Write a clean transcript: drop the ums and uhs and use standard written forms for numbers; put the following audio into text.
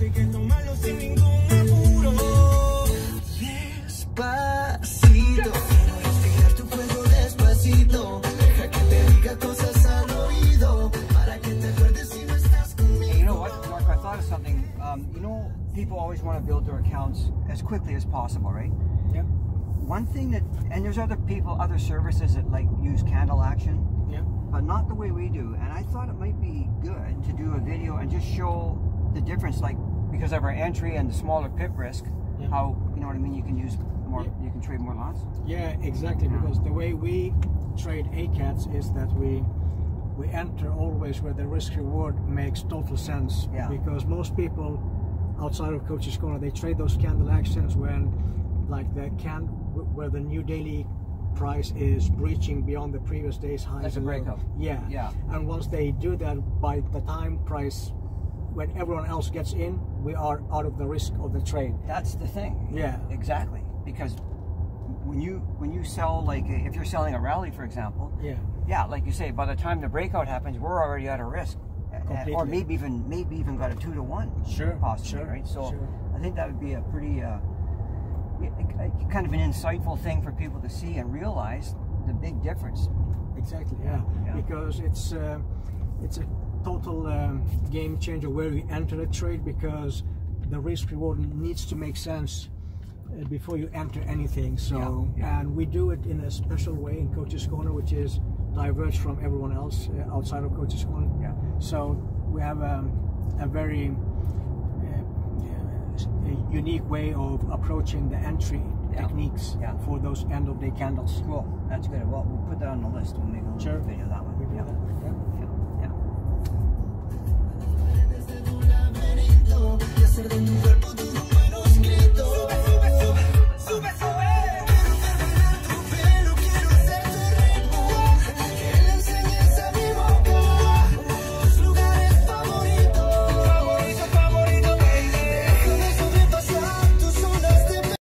hay que tomarlo sin ningún apuro. Despacito, quiero respirar tu cuello despacito. Deja que te diga cosas al oído para que te acuerdes si no estás conmigo. You know what, Mark, I thought of something. You know, people always want to build their accounts as quickly as possible, right? Yeah. One thing that, and there's other people, other services that like use candle action. Yeah. But not the way we do. And I thought it might be good to do a video and just show the difference, like because of our entry and the smaller pip risk, yeah, how, you know what I mean, you can use more, yeah, you can trade more lots. Yeah, exactly. Yeah. Because the way we trade ACATS is that we enter always where the risk reward makes total sense. Yeah. Because most people outside of Coach's Corner, they trade those candle actions when, like, where the new daily price is breaching beyond the previous day's highs. That's a breakup. Yeah. Yeah. And once they do that, by the time price, when everyone else gets in, we are out of the risk of the trade. That's the thing. Yeah. Exactly. Because when you sell, like if you're selling a rally, for example. Yeah. Yeah, like you say, by the time the breakout happens, we're already out of risk. Completely. Or maybe even got a 2-to-1. Sure. Possibly. Sure. Right. So sure. I think that would be a pretty kind of an insightful thing for people to see and realize the big difference. Exactly. Yeah. Yeah. Because it's a total game changer where you enter a trade, because the risk reward needs to make sense before you enter anything. So yeah. Yeah. And we do it in a special way in Coach's Corner, which is diverged from everyone else outside of Coach's Corner. Yeah. So we have a very a unique way of approaching the entry, yeah, techniques, yeah, for those end of day candles. Cool. That's good. Well, we'll put that on the list. We'll make a, sure, video of that one. We'll, yeah, do that. Yeah. Yeah. Yeah.